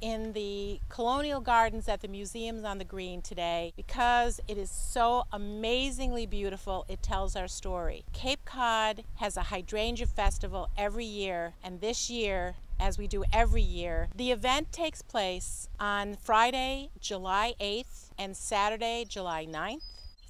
here in the Colonial Gardens at the Museums on the Green today because it is so amazingly beautiful. It tells our story. Cape Cod has a hydrangea festival every year, and this year, as we do every year, the event takes place on Friday, July 8th and Saturday, July 9th.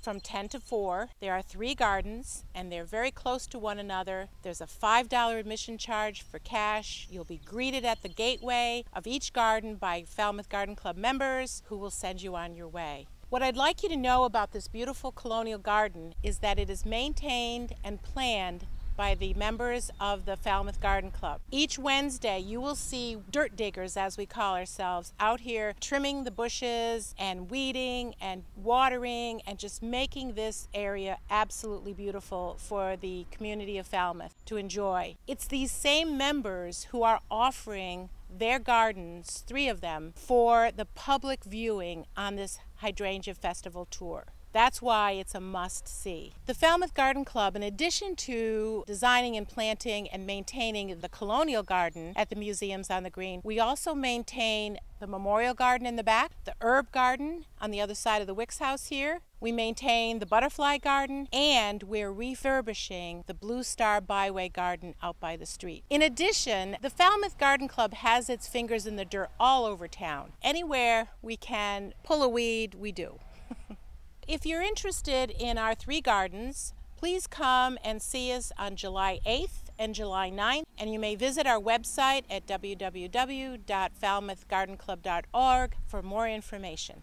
From 10 to 4. There are 3 gardens and they're very close to one another. There's a $5 admission charge for cash. You'll be greeted at the gateway of each garden by Falmouth Garden Club members who will send you on your way. What I'd like you to know about this beautiful Colonial Garden is that it is maintained and planned by the members of the Falmouth Garden Club. Each Wednesday you will see dirt diggers, as we call ourselves, out here trimming the bushes and weeding and watering and just making this area absolutely beautiful for the community of Falmouth to enjoy. It's these same members who are offering their gardens, 3 of them, for the public viewing on this Hydrangea Festival tour. That's why it's a must-see. The Falmouth Garden Club, in addition to designing and planting and maintaining the Colonial Garden at the Museums on the Green, we also maintain the Memorial Garden in the back, the Herb Garden on the other side of the Wicks House here. We maintain the Butterfly Garden, and we're refurbishing the Blue Star Byway Garden out by the street. In addition, the Falmouth Garden Club has its fingers in the dirt all over town. Anywhere we can pull a weed, we do. If you're interested in our 3 gardens, please come and see us on July 8th and July 9th, and you may visit our website at www.falmouthgardenclub.org for more information.